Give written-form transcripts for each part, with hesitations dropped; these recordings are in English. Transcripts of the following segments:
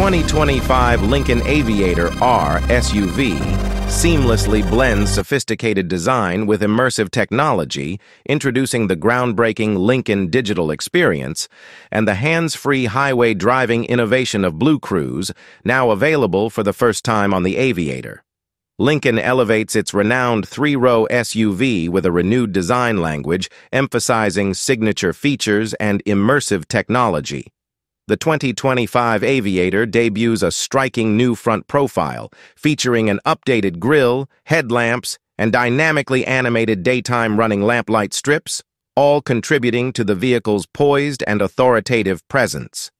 2025 Lincoln Aviator R SUV seamlessly blends sophisticated design with immersive technology, introducing the groundbreaking Lincoln Digital Experience and the hands-free highway driving innovation of Blue Cruise, now available for the first time on the Aviator. Lincoln elevates its renowned three-row SUV with a renewed design language, emphasizing signature features and immersive technology. The 2025 Aviator debuts a striking new front profile, featuring an updated grille, headlamps, and dynamically animated daytime running lamplight strips, all contributing to the vehicle's poised and authoritative presence.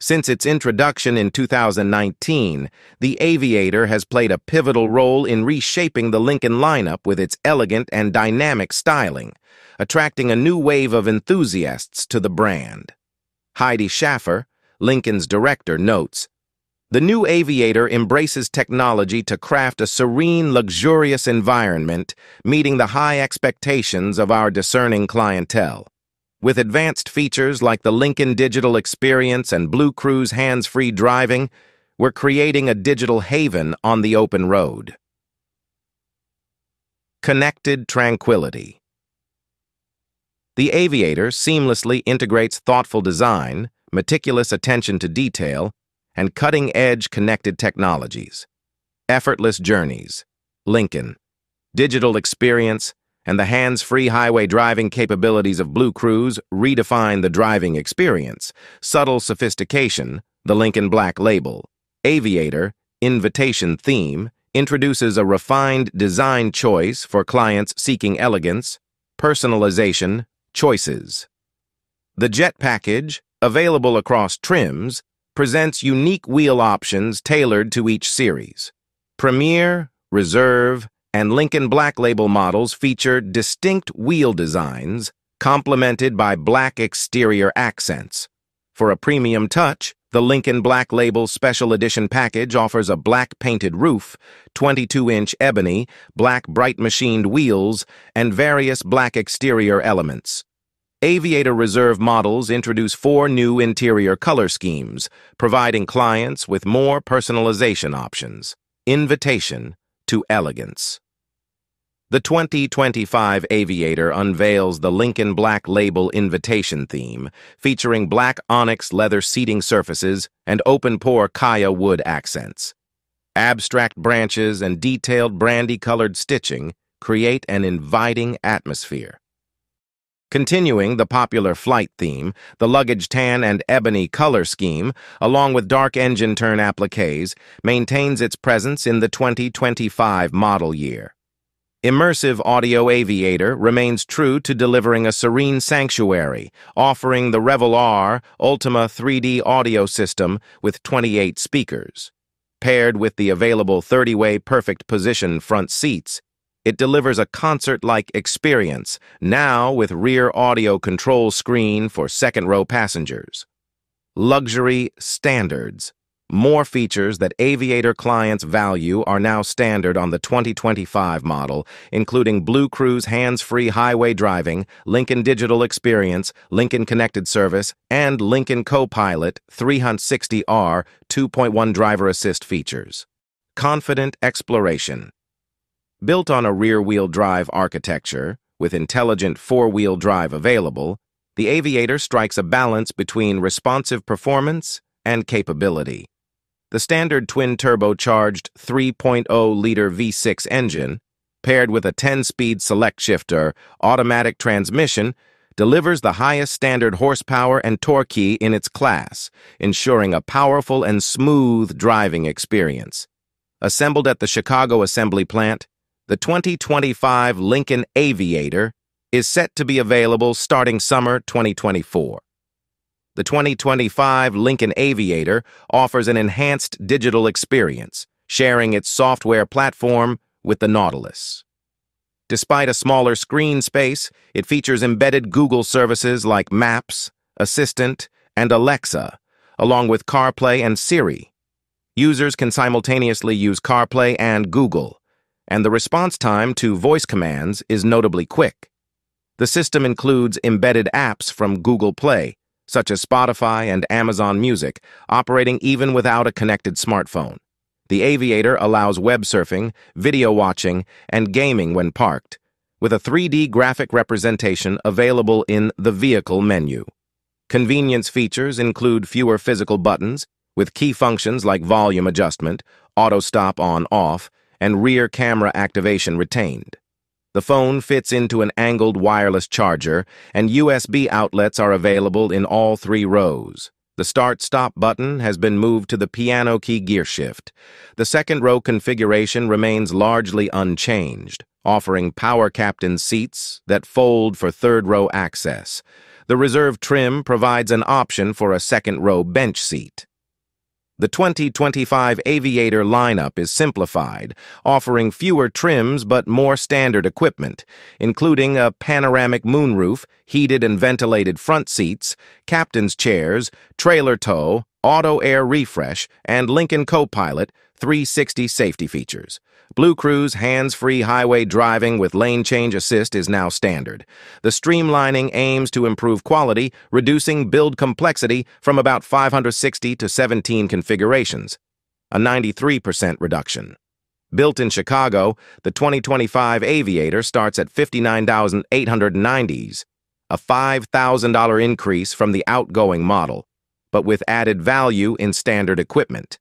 Since its introduction in 2019, the Aviator has played a pivotal role in reshaping the Lincoln lineup with its elegant and dynamic styling, attracting a new wave of enthusiasts to the brand. Heidi Schaffer, Lincoln's director, notes, "The new Aviator embraces technology to craft a serene, luxurious environment, meeting the high expectations of our discerning clientele. With advanced features like the Lincoln Digital Experience and Blue Cruise hands-free driving, we're creating a digital haven on the open road." Connected tranquility. The Aviator seamlessly integrates thoughtful design, meticulous attention to detail, and cutting-edge connected technologies. Effortless journeys, Lincoln Digital Experience, and the hands-free highway driving capabilities of Blue Cruise redefine the driving experience. Subtle sophistication, the Lincoln Black Label. Aviator Invitation Theme introduces a refined design choice for clients seeking elegance, personalization, choices. The Jet Package, available across trims, presents unique wheel options tailored to each series. Premier, Reserve, and Lincoln Black Label models feature distinct wheel designs, complemented by black exterior accents. For a premium touch, the Lincoln Black Label Special Edition package offers a black painted roof, 22-inch ebony, black bright machined wheels, and various black exterior elements. Aviator Reserve models introduce 4 new interior color schemes, providing clients with more personalization options. Invitation to elegance. The 2025 Aviator unveils the Lincoln Black Label Invitation Theme, featuring black onyx leather seating surfaces and open-pore kaya wood accents. Abstract branches and detailed brandy-colored stitching create an inviting atmosphere. Continuing the popular flight theme, the luggage tan and ebony color scheme, along with dark engine turn appliques, maintains its presence in the 2025 model year. Immersive Audio Aviator remains true to delivering a serene sanctuary, offering the Revel R Ultima 3D audio system with 28 speakers. Paired with the available 30-way perfect position front seats, it delivers a concert-like experience, now with rear audio control screen for second-row passengers. Luxury standards. More features that Aviator clients value are now standard on the 2025 model, including Blue Cruise hands-free highway driving, Lincoln Digital Experience, Lincoln Connected Service, and Lincoln Co-Pilot 360R 2.1 driver assist features. Confident exploration. Built on a rear-wheel drive architecture, with intelligent four-wheel drive available, the Aviator strikes a balance between responsive performance and capability. The standard twin-turbocharged 3.0-liter V6 engine, paired with a 10-speed select shifter automatic transmission, delivers the highest standard horsepower and torque in its class, ensuring a powerful and smooth driving experience. Assembled at the Chicago Assembly Plant, the 2025 Lincoln Aviator is set to be available starting summer 2024. The 2025 Lincoln Aviator offers an enhanced digital experience, sharing its software platform with the Nautilus. Despite a smaller screen space, it features embedded Google services like Maps, Assistant, and Alexa, along with CarPlay and Siri. Users can simultaneously use CarPlay and Google, and the response time to voice commands is notably quick. The system includes embedded apps from Google Play, such as Spotify and Amazon Music, operating even without a connected smartphone. The Aviator allows web surfing, video watching, and gaming when parked, with a 3D graphic representation available in the vehicle menu. Convenience features include fewer physical buttons, with key functions like volume adjustment, auto stop on/off, and rear camera activation retained. The phone fits into an angled wireless charger, and USB outlets are available in all three rows. The start-stop button has been moved to the piano key gear shift. The second-row configuration remains largely unchanged, offering power captain seats that fold for third-row access. The reserve trim provides an option for a second-row bench seat. The 2025 Aviator lineup is simplified, offering fewer trims but more standard equipment, including a panoramic moonroof, heated and ventilated front seats, captain's chairs, trailer tow, auto air refresh, and Lincoln Co-Pilot 360 safety features. Blue Cruise hands-free highway driving with lane change assist is now standard. The streamlining aims to improve quality, reducing build complexity from about 560 to 17 configurations, a 93% reduction. Built in Chicago, the 2025 Aviator starts at $59,890, a $5,000 increase from the outgoing model, but with added value in standard equipment.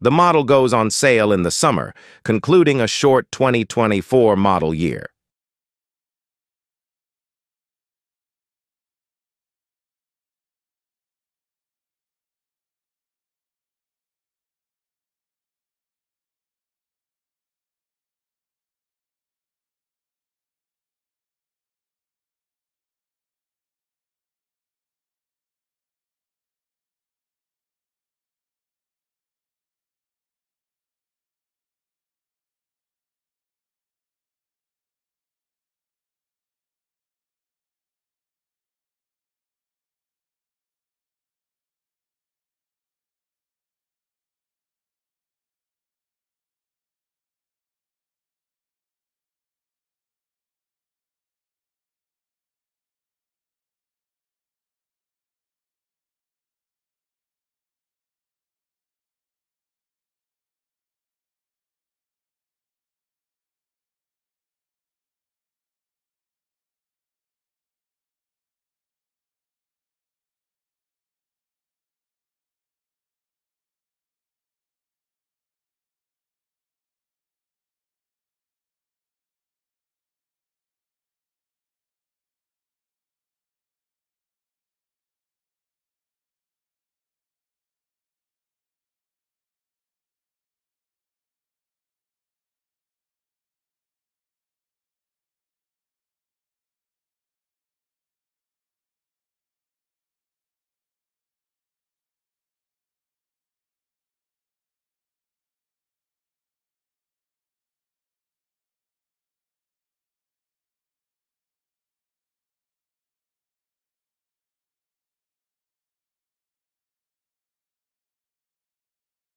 The model goes on sale in the summer, concluding a short 2024 model year.